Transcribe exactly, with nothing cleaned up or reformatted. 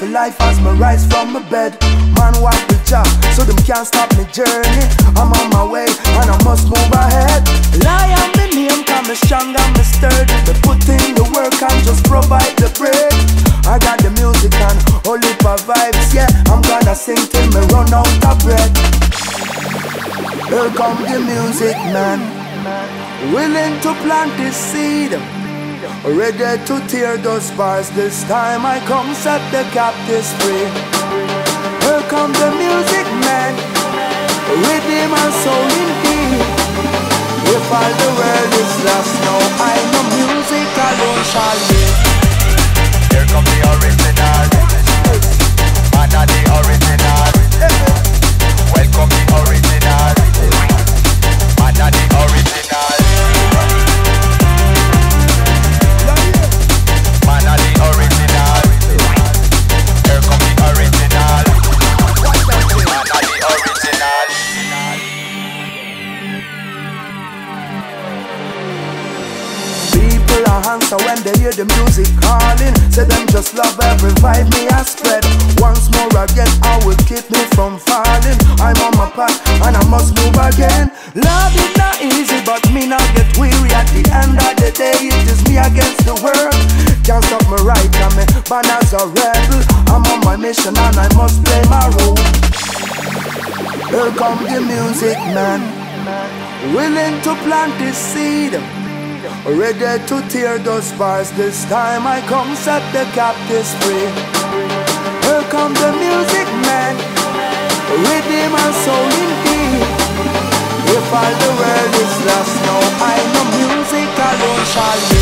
for life as me rise from my bed. Man walk the job, so them can't stop me journey. I'm on my way and I must move ahead. Lie on me name, cause me strong and me sturdy. Me put in the work and just provide the bread. I got the music and all it vibes, yeah. I'm gonna sing till me run out of breath. Here come the music man, willing to plant this seed, ready to tear those bars. This time I come set the captives free. Here come the music man, redeem my soul indeed. If all the world is lost now, I know music alone shall live. Here come the original, man are the original. Welcome the original, man are the original. Answer when they hear the music calling, say them just love every vibe me I spread. Once more again, I will keep me from falling. I'm on my path and I must move again. Love is not easy, but me not get weary. At the end of the day, it is me against the world. Can't stop me right, and me banners are rebel. I'm on my mission and I must play my role. Here come the music man, willing to plant this seed, ready to tear those bars. This time I come set the captives free. Here come the music man, redeem my soul indeed. If all the world is lost now, I know music alone shall be.